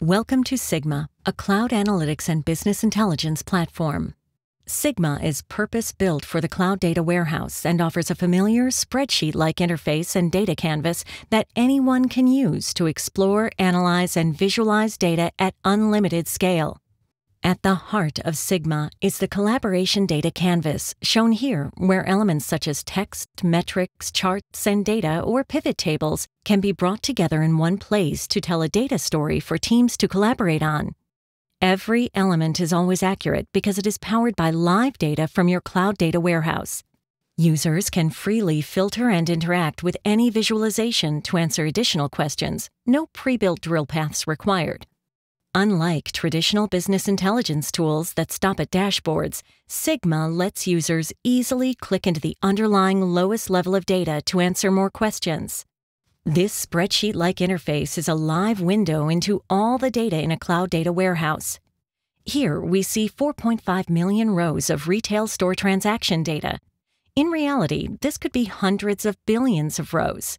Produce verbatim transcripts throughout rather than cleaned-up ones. Welcome to Sigma, a cloud analytics and business intelligence platform. Sigma is purpose-built for the cloud data warehouse and offers a familiar spreadsheet-like interface and data canvas that anyone can use to explore, analyze, and visualize data at unlimited scale. At the heart of Sigma is the collaboration data canvas, shown here, where elements such as text, metrics, charts, and data or pivot tables can be brought together in one place to tell a data story for teams to collaborate on. Every element is always accurate because it is powered by live data from your cloud data warehouse. Users can freely filter and interact with any visualization to answer additional questions. No pre-built drill paths required. Unlike traditional business intelligence tools that stop at dashboards, Sigma lets users easily click into the underlying lowest level of data to answer more questions. This spreadsheet-like interface is a live window into all the data in a cloud data warehouse. Here we see four point five million rows of retail store transaction data. In reality, this could be hundreds of billions of rows.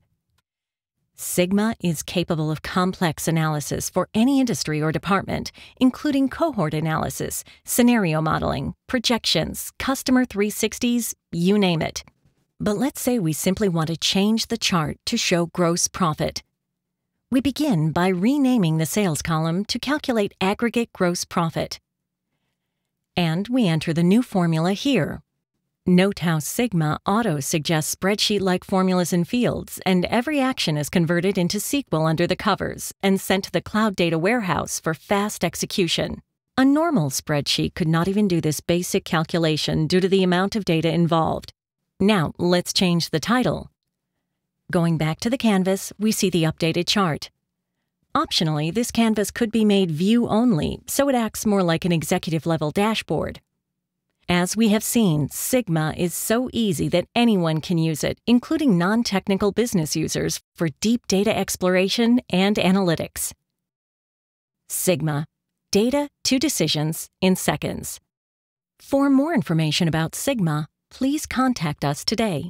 Sigma is capable of complex analysis for any industry or department, including cohort analysis, scenario modeling, projections, customer three sixties, you name it. But let's say we simply want to change the chart to show gross profit. We begin by renaming the sales column to calculate aggregate gross profit. And we enter the new formula here. Note how Sigma auto-suggests spreadsheet-like formulas and fields, and every action is converted into S Q L under the covers and sent to the cloud data warehouse for fast execution. A normal spreadsheet could not even do this basic calculation due to the amount of data involved. Now, let's change the title. Going back to the canvas, we see the updated chart. Optionally, this canvas could be made view only, so it acts more like an executive-level dashboard. As we have seen, Sigma is so easy that anyone can use it, including non-technical business users, for deep data exploration and analytics. Sigma, data to decisions in seconds. For more information about Sigma, please contact us today.